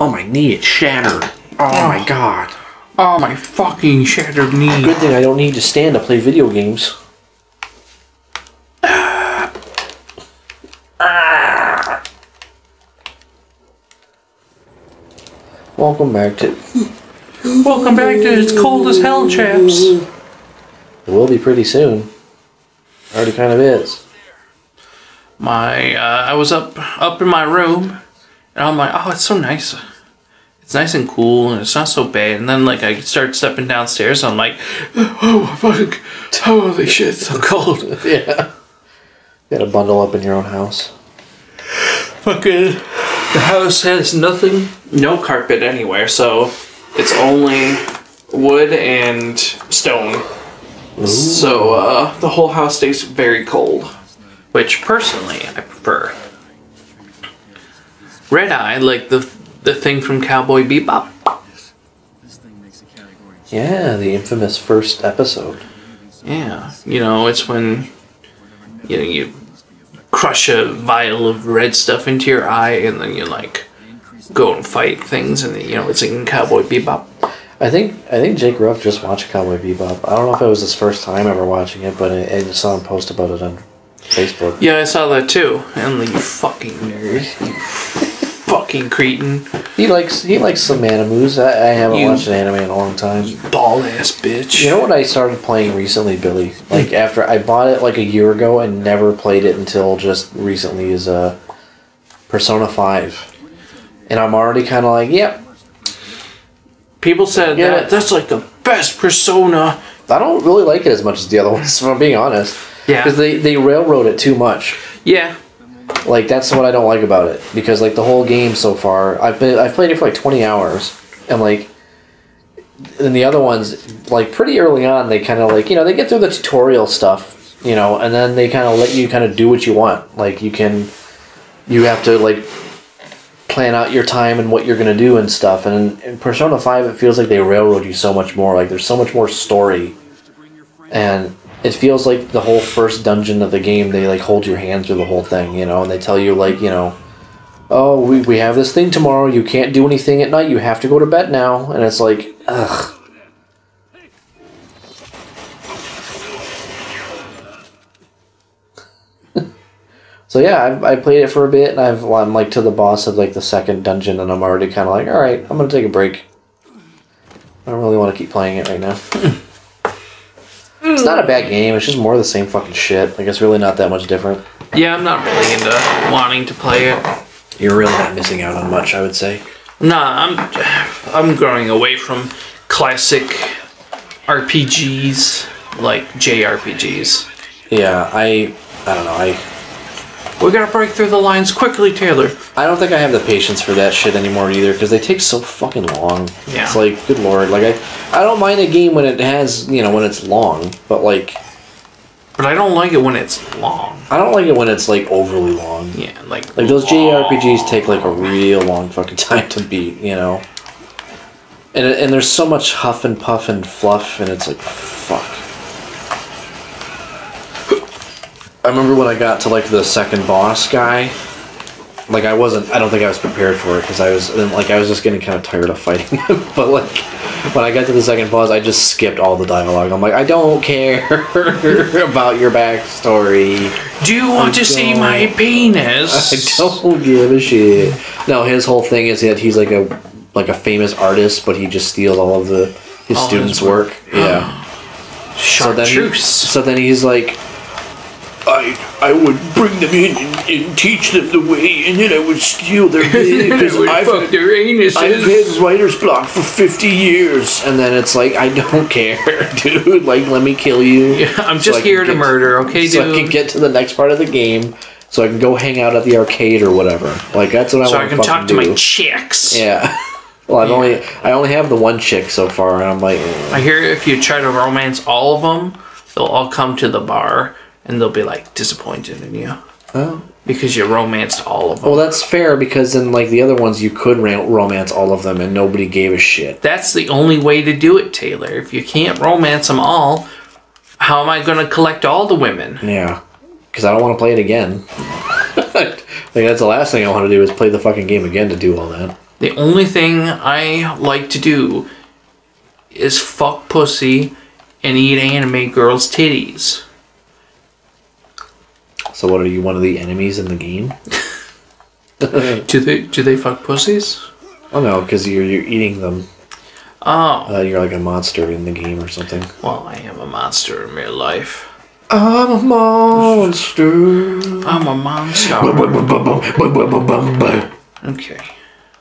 Oh, my knee, it shattered. Oh my god. Oh, my fucking shattered knee. Good thing I don't need to stand to play video games. Welcome back to... Welcome back to It's Cold as Hell, chaps. It will be pretty soon. Already kind of is. My, I was up in my room, and I'm like, oh, it's so nice. It's nice and cool, and it's not so bad. And then, like, I start stepping downstairs, and I'm like, oh, fuck. Holy shit, it's so cold. Yeah. You gotta bundle up in your own house. Fucking... The house has nothing, no carpet anywhere, so it's only wood and stone. Ooh. So the whole house stays very cold, which personally I prefer. Red Eye, like the thing from Cowboy Bebop. Yeah, the infamous first episode. Yeah, you know, it's when you crush a vial of red stuff into your eye, and then you like go and fight things, and you know it's in Cowboy Bebop. I think Jake Ruff just watched Cowboy Bebop. I don't know if it was his first time ever watching it, but I saw him post about it on Facebook. Yeah, I saw that too. And like, you fucking nerd, you fucking cretin. He likes some animes. I haven't watched an anime in a long time. You bald ass bitch. You know what I started playing recently, Billy? Like after I bought it like a year ago and never played it until just recently is Persona 5. And I'm already kind of like, yep. People said that's like the best Persona. I don't really like it as much as the other ones, if I'm being honest. Yeah. Because they railroad it too much. Yeah. Like, that's what I don't like about it. Because, like, the whole game so far, I've played it for, like, 20 hours. And, like, and the other ones, like, pretty early on, they kind of, like, you know, they get through the tutorial stuff, you know, and then they kind of let you kind of do what you want. Like, you have to, like, plan out your time and what you're going to do and stuff. And in Persona 5, it feels like they railroad you so much more. Like, there's so much more story. And... it feels like the whole first dungeon of the game, they, like, hold your hand through the whole thing, you know, and they tell you, like, you know, oh, we have this thing tomorrow, you can't do anything at night, you have to go to bed now, and it's like, ugh. So, yeah, I played it for a bit, and I'm, like, to the boss of, like, the second dungeon, and I'm already kind of like, all right, I'm going to take a break. I don't really want to keep playing it right now. It's not a bad game, it's just more of the same fucking shit. Like, it's really not that much different. Yeah, I'm not really into wanting to play it. You're really not missing out on much, I would say. Nah, I'm growing away from classic RPGs, like JRPGs. Yeah, I don't know, we gotta break through the lines quickly, Taylor. I don't think I have the patience for that shit anymore either, because they take so fucking long. Yeah. It's like, good lord, like I don't mind a game when it has, you know, when it's long, but like... But I don't like it when it's long. I don't like it when it's like overly long. Yeah, like those JRPGs take like a real long fucking time to beat, you know? And there's so much huff and puff and fluff, and it's like, fuck. I remember when I got to, like, the second boss guy, like, I don't think I was prepared for it, because I was just getting kind of tired of fighting him, but, like, when I got to the second boss, I just skipped all the dialogue. I'm like, I don't care about your backstory. Do you want to see my penis? I don't give a shit. No, his whole thing is that he's, like a famous artist, but he just steals all of his students' work. Yeah. So then he's, like... I would bring them in and teach them the way, and then I would steal their bid because fuck their anuses. I've had writer's block for 50 years, and then it's like, I don't care, dude. Like, let me kill you. Yeah, I'm just here to murder, okay, dude? So I can get to the next part of the game, so I can go hang out at the arcade or whatever. Like, that's what I want to do. So I can talk to my chicks. Yeah. Well, I only have the one chick so far, and I'm like... Mm. I hear if you try to romance all of them, they'll all come to the bar. And they'll be, like, disappointed in you. Oh. Because you romanced all of them. Well, that's fair, because then, like, the other ones, you could romance all of them, and nobody gave a shit. That's the only way to do it, Taylor. If you can't romance them all, how am I going to collect all the women? Yeah. Because I don't want to play it again. Like, that's the last thing I want to do is play the fucking game again to do all that. The only thing I like to do is fuck pussy and eat anime girls' titties. So what, are you one of the enemies in the game? do they fuck pussies? Oh no, because you're eating them. Oh. You're like a monster in the game or something. Well, I am a monster in real life. I'm a monster. I'm a monster. Okay.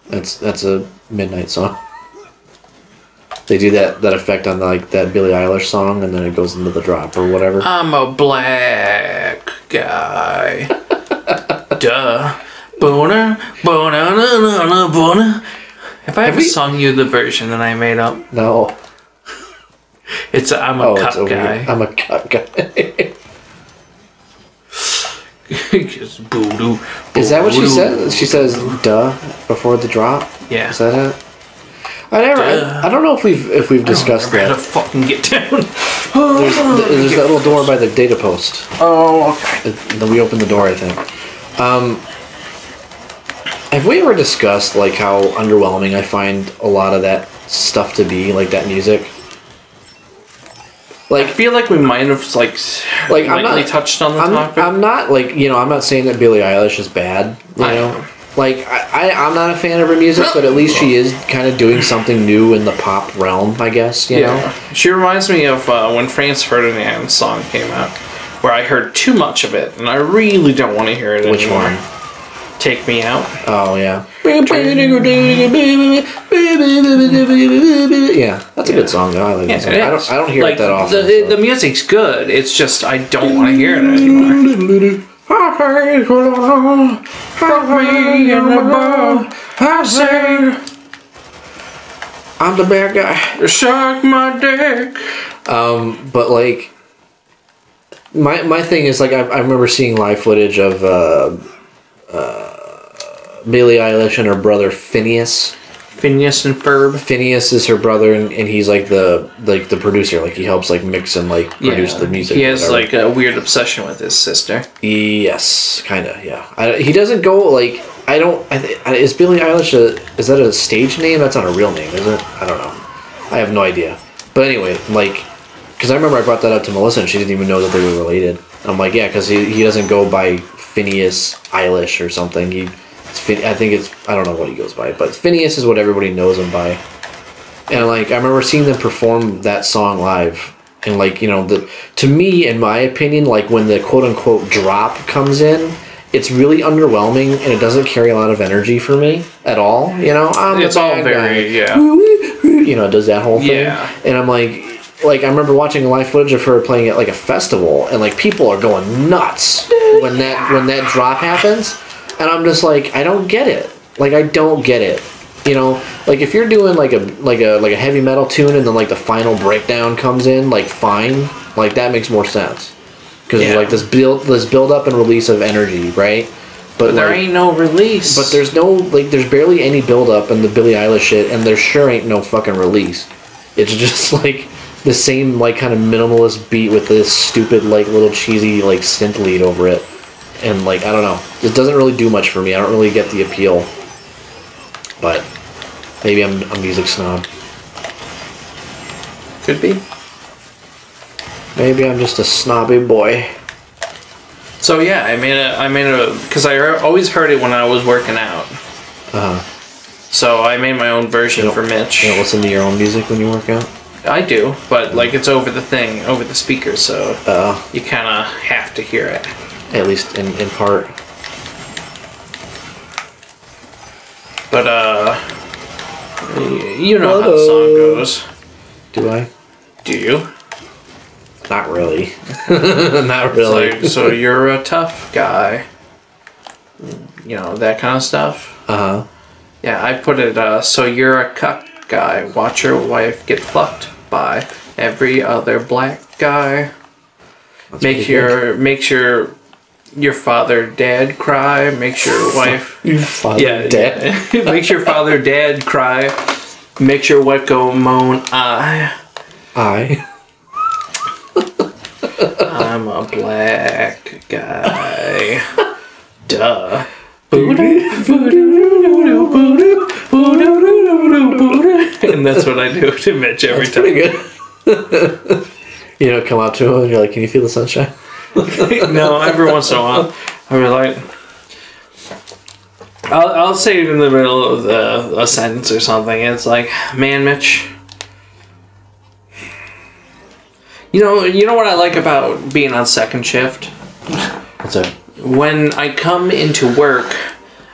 That's a midnight song. They do that effect on like that Billie Eilish song, and then it goes into the drop or whatever. I'm a black guy. Duh. Boner, boner, boner, boner. Have I ever sung you the version that I made up? No. It's a, I'm a cut guy. I'm a cut guy. Just boo doo. Is that what she said? She says "duh" before the drop. Yeah. Is that it? I never. I don't know if we've discussed that. I gotta fucking get down. there's that little door by the data post. Oh, okay. Then we opened the door, I think. Have we ever discussed like how underwhelming I find a lot of that stuff to be, like that music? Like, I feel like we might have like I'm not touched on the topic. I'm not like, you know, I'm not saying that Billie Eilish is bad, you know. Like I'm not a fan of her music, but at least she is kind of doing something new in the pop realm, I guess. You know, she reminds me of when Franz Ferdinand's song came out, where I heard too much of it, and I really don't want to hear it anymore. Which one? Take Me Out. Oh, yeah. Yeah, that's a good song, though. I like that song. I don't hear it that often. The music's good. It's just I don't want to hear it anymore. I'm the bad guy. Suck my dick. But, like, my thing is, like, I remember seeing live footage of, Billie Eilish and her brother Finneas. Finneas and Ferb. Finneas is her brother, and he's like the producer. Like he helps like mix and like produce the music. He has like a weird obsession with his sister. Yes, kind of. Yeah, he doesn't go like I don't. Is Billie Eilish is that a stage name? That's not a real name, is it? I don't know. I have no idea. But anyway, like, because I remember I brought that up to Melissa, and she didn't even know that they were related. And I'm like, yeah, because he doesn't go by Finneas Eilish or something. I think it's, I don't know what he goes by, but Finneas is what everybody knows him by. And like, I remember seeing them perform that song live, and like, you know, to me, in my opinion, like when the quote unquote drop comes in, it's really underwhelming and it doesn't carry a lot of energy for me at all. You know, it's all very you know, it does that whole thing, and I'm like I remember watching live footage of her playing at like a festival, and like people are going nuts when that drop happens. And I'm just like, I don't get it. Like, I don't get it. You know, like if you're doing like a heavy metal tune and then like the final breakdown comes in, like fine, like that makes more sense because there's like this build up and release of energy, right? But there ain't no release. But there's no like there's barely any build up in the Billie Eilish shit, and there sure ain't no fucking release. It's just like the same like kind of minimalist beat with this stupid like little cheesy like synth lead over it. And like I don't know, it doesn't really do much for me. I don't really get the appeal, but maybe I'm a music snob. Could be. Maybe I'm just a snobby boy. So yeah, I made a because I always heard it when I was working out. So I made my own version for Mitch. You don't listen to your own music when you work out? I do, but like it's over the thing, over the speaker, so you kind of have to hear it. At least in part. But, you know how the song goes. Do I? Do you? Not really. Not really. So you're a tough guy. You know, that kind of stuff. Uh-huh. Yeah, I put it, so you're a cuck guy. Watch your wife get fucked by every other black guy. That's make your your father, dad cry. Makes your wife. Your father, dad. Makes your father, dad cry. Makes your wife go moan. I'm a black guy. Duh. I do to Mitch every time. Pretty good. You know, come up to him and you're like, can you feel the sunshine? No, every once in a while. I mean, like, I'll say it in the middle of a sentence or something. It's like, man, Mitch, you know what I like about being on second shift? What's that? When I come into work,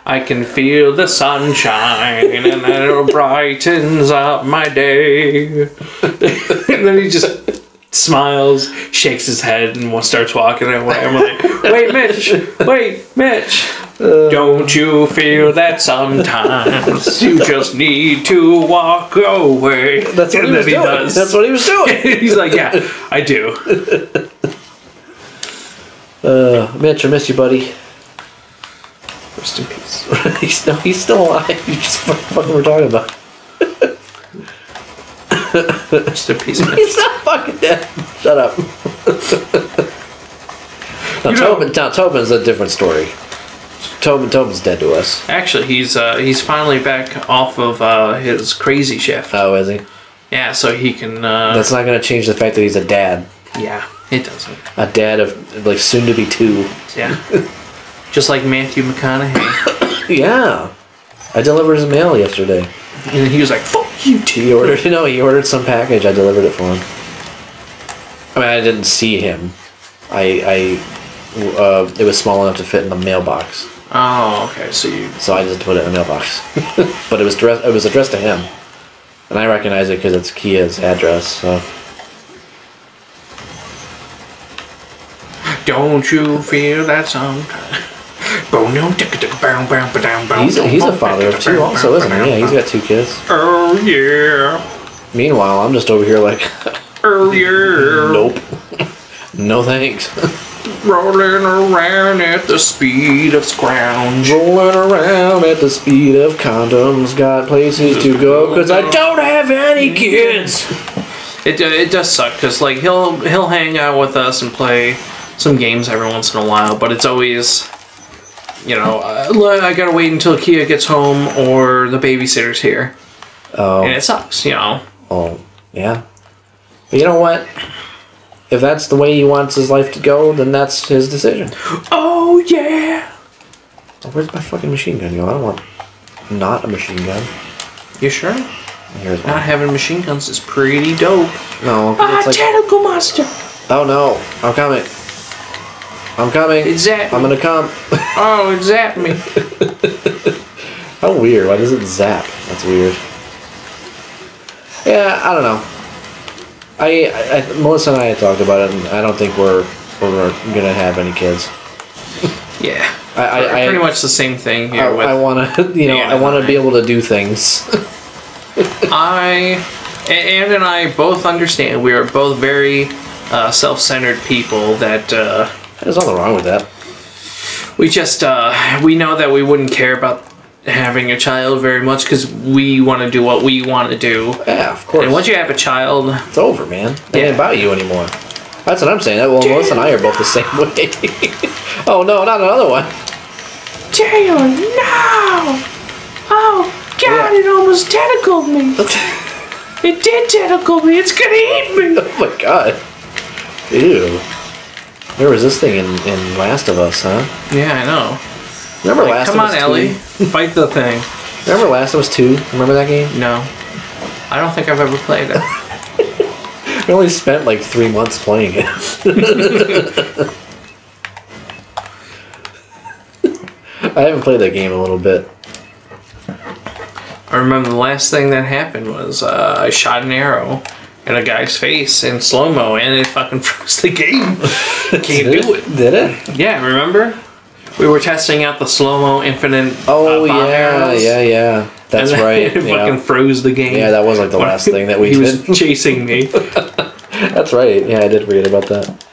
I can feel the sunshine and it brightens up my day. And then he just smiles, shakes his head, and starts walking away. I'm like, wait, Mitch! Wait, Mitch! Don't you feel that sometimes you just need to walk away? That's what he does. That's what he was doing. He's like, yeah, I do. Mitch, I miss you, buddy. Rest in peace. He's still alive. You just fucking were talking about. Rest in peace, Mitch. He's not fucking dead. Shut up. Now, Tobin's a different story. Tobin's dead to us. Actually, he's finally back off of his crazy shift. Oh, is he? Yeah, so he can... That's not going to change the fact that he's a dad. Yeah, it doesn't. A dad of, like, soon-to-be two. Yeah. Just like Matthew McConaughey. Yeah. I delivered his mail yesterday. And he was like, fuck you, too. He ordered some package. I delivered it for him. I mean, I didn't see him. It was small enough to fit in the mailbox. Oh, okay. So I just put it in the mailbox, but it was addressed to him, and I recognize it because it's Kia's address. So. Don't you feel that sometimes? He's a father of two, also, isn't he? Yeah, he's got two kids. Oh yeah. Meanwhile, I'm just over here like, oh yeah. Nope. No thanks. Rolling around at the speed of scrounge. Rolling around at the speed of condoms. Got places to go because I don't have any kids. It does suck because, like, he'll hang out with us and play some games every once in a while, but it's always, I gotta wait until Kia gets home or the babysitter's here. Oh. And it sucks, Oh, yeah. But you know what? If that's the way he wants his life to go, then that's his decision. Oh, yeah! Where's my fucking machine gun go? I don't want not a machine gun. You sure? Here's one. Not having machine guns is pretty dope. No, it's like... tentacle monster! Oh, no. I'm coming. I'm coming. It zapped me. I'm gonna come. Oh, it zapped me. How weird. Why does it zap? That's weird. Yeah, I don't know. Melissa and I had talked about it, and I don't think we're gonna have any kids. Yeah, I pretty much the same thing here. I want to, I want to be able to do things. Ann and I both understand. We are both very self-centered people. There's nothing wrong with that. We just we know that we wouldn't care about having a child very much because we want to do what we want to do. Yeah, of course. And once you have a child... It's over, man. It ain't about you anymore. That's what I'm saying. Well, Melissa and I are both the same way. Oh, no, not another one. Jail, no! Oh, God, yeah. It almost tentacled me. It did tentacle me. It's going to eat me. Oh, my God. Ew. Where was this thing in Last of Us, huh? Yeah, I know. Remember Last of Us 2? Come on, Ellie. Fight the thing. Remember Last of Us 2? Remember that game? No. I don't think I've ever played it. We only spent like 3 months playing it. I haven't played that game in a little bit. I remember the last thing that happened was I shot an arrow at a guy's face in slow-mo and it fucking froze the game. Can't do it. Did it? Yeah, remember? We were testing out the slow-mo infinite bomb arrows. Yeah. That's right. It fucking froze the game. Yeah, that was like the last thing that we did. He was chasing me. That's right. Yeah, I did read about that.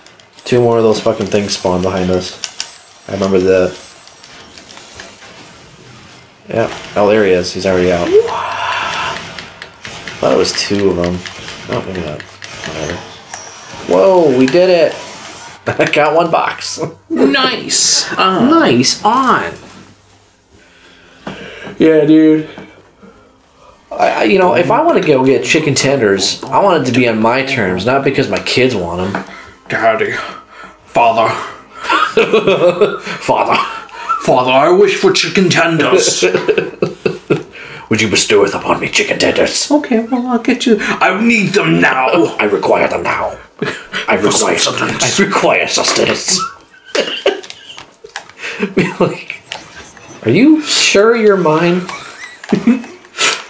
2 more of those fucking things spawned behind us. I remember that. Yeah. Oh, there he is. He's already out. I thought it was 2 of them. Oh, maybe not. Whatever. Whoa, we did it. I got 1 box. Nice. Nice on. Yeah, dude. you know, if I want to go get chicken tenders, I want it to be on my terms, not because my kids want them. Daddy. Father. Father. Father, I wish for chicken tenders. Would you bestoweth upon me chicken tenders? Okay, well, I'll get you. I need them now. I require them now. I require sustenance. Like, are you sure you're mine?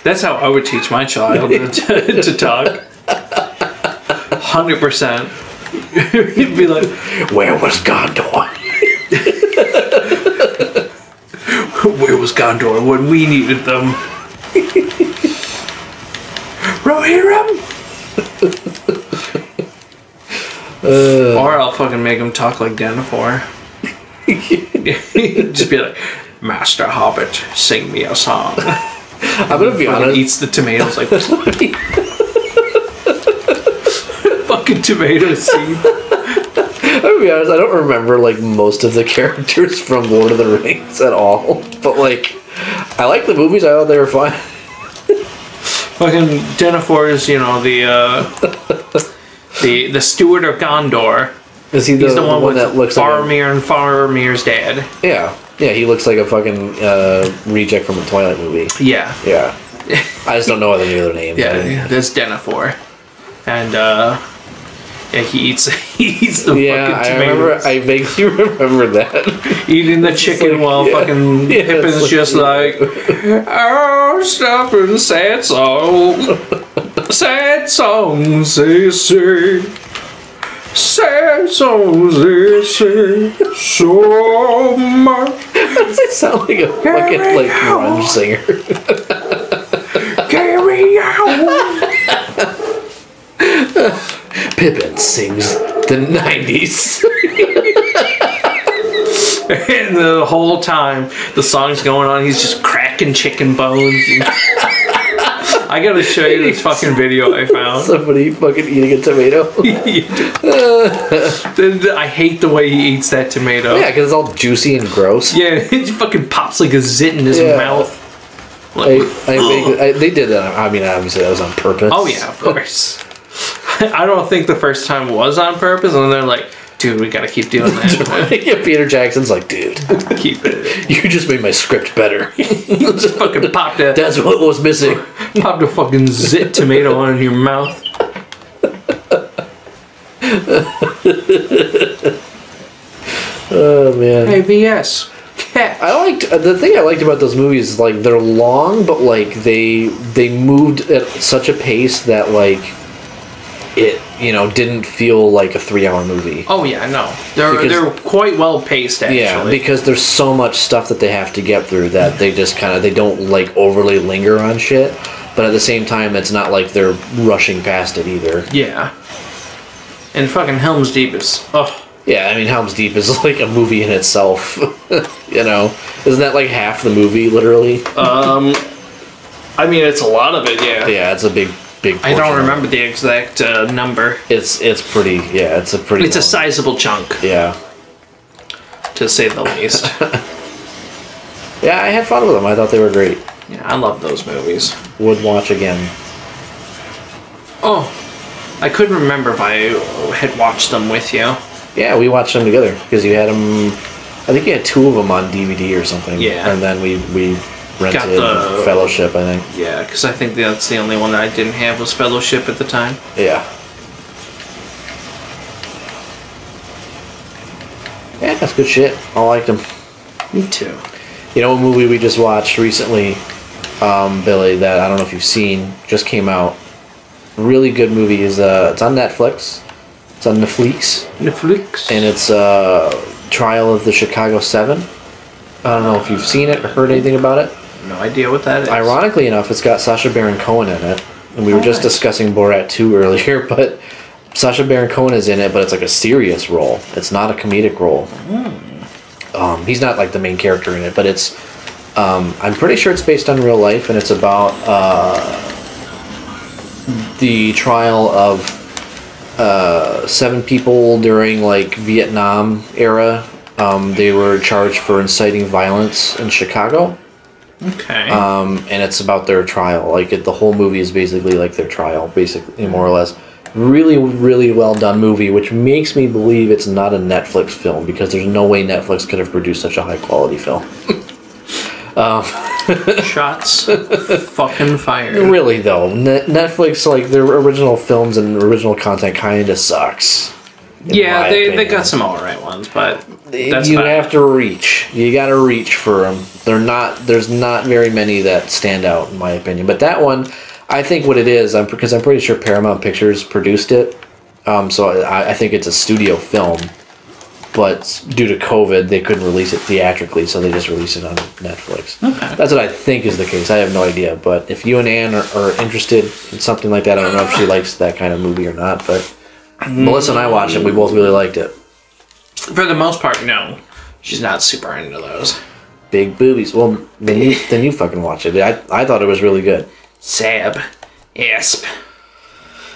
That's how I would teach my child to talk. 100%. He'd be like, where was Gondor? Where was Gondor when we needed them? Rohirrim? Or I'll fucking make him talk like Denethor. Just be like, Master Hobbit, sing me a song. I'm gonna be honest. Eats the tomatoes like fucking tomato seed. I'm gonna be honest. I don't remember like most of the characters from Lord of the Rings at all. But like, I like the movies. I thought they were fun. Fucking Denethor is, you know, the steward of Gondor. Is he He's the one that looks Faramir like and Faramir's dad? Yeah. Yeah, he looks like a fucking reject from a Twilight movie. Yeah. Yeah. I just don't know any other names. Yeah, that's Denethor. And, yeah, he eats the fucking tomatoes. I vaguely remember that. Eating the chicken like, while fucking Pippin's just like, oh, stop and sad songs. Sad songs, they say. Sad songs they say so much. Does it sound like a fucking like grunge singer? Carry on. Pippin sings the 90s. And the whole time the song's going on, he's just cracking chicken bones. I gotta show you this fucking video I found. Somebody fucking eating a tomato. I hate the way he eats that tomato. Yeah, because it's all juicy and gross. Yeah, it fucking pops like a zit in his mouth. Like, they did that. I mean, obviously that was on purpose. Oh yeah, of course. I don't think the first time was on purpose, and they're like, dude, we gotta keep doing that. Yeah, Peter Jackson's like, dude, keep it. You just made my script better. Just fucking popped that. That's what was missing. Popped a fucking zit tomato on in your mouth. Oh man. ABS. I liked the thing I liked about those movies is like they're long, but like they moved at such a pace that like it, you know, didn't feel like a 3-hour movie. Oh yeah, no, they're quite well paced actually. Yeah, because there's so much stuff that they have to get through that they just kind of, they don't like overly linger on shit, but at the same time it's not like they're rushing past it either. Yeah, and fucking Helm's Deep is yeah, I mean Helm's Deep is like a movie in itself. You know, isn't that like half the movie literally? I mean it's a lot of it. Yeah, it's a big portion. I don't remember the exact number. It's pretty, yeah, it's a pretty... It's long. A sizable chunk. Yeah. To say the least. Yeah, I had fun with them. I thought they were great. Yeah, I love those movies. Would watch again. Oh, I couldn't remember if I had watched them with you. Yeah, we watched them together, because you had them... I think you had 2 of them on DVD or something. Yeah. And then we rented Fellowship, I think. Yeah, because I think that's the only one that I didn't have was Fellowship at the time. Yeah. Yeah, that's good shit. I liked them. Me too. You know, a movie we just watched recently, Billy, that I don't know if you've seen, just came out. Really good movie. It's on Netflix. It's on Netflix. Netflix. And it's Trial of the Chicago Seven. I don't know if you've seen it or heard anything about it. No idea what that is. Ironically enough, it's got Sasha Baron Cohen in it. And we were just discussing Borat 2 earlier, but Sasha Baron Cohen is in it, but it's like a serious role. It's not a comedic role. Mm. He's not like the main character in it, but it's... I'm pretty sure it's based on real life, and it's about the trial of 7 people during like Vietnam era. They were charged for inciting violence in Chicago. Okay. And it's about their trial. Like the whole movie is basically like their trial, basically, more or less. Really, really well done movie, which makes me believe it's not a Netflix film, because there's no way Netflix could have produced such a high quality film. Shots fucking fired. Really though, Netflix, like, their original films and original content kinda sucks. Yeah, they got some alright ones, but that's you have to reach. You gotta reach for them. They're not, there's not very many that stand out in my opinion. But that one, I think what it is, because I'm pretty sure Paramount Pictures produced it, so I think it's a studio film, but due to COVID, they couldn't release it theatrically, so they just released it on Netflix. Okay. That's what I think is the case. I have no idea, but if you and Anne are interested in something like that, I don't know if she likes that kind of movie or not, but Melissa and I watched it. We both really liked it. For the most part, no. She's not super into those. Big boobies. Well, then you fucking watch it. I thought it was really good. Sab. Asp.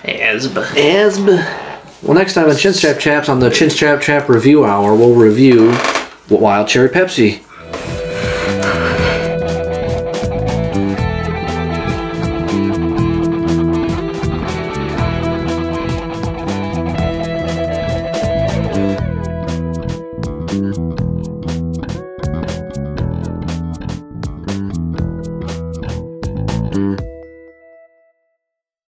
Asb. Asb. Well, next time on Chinstrap Chaps, on the Chinstrap Chap Review Hour, we'll review Wild Cherry Pepsi.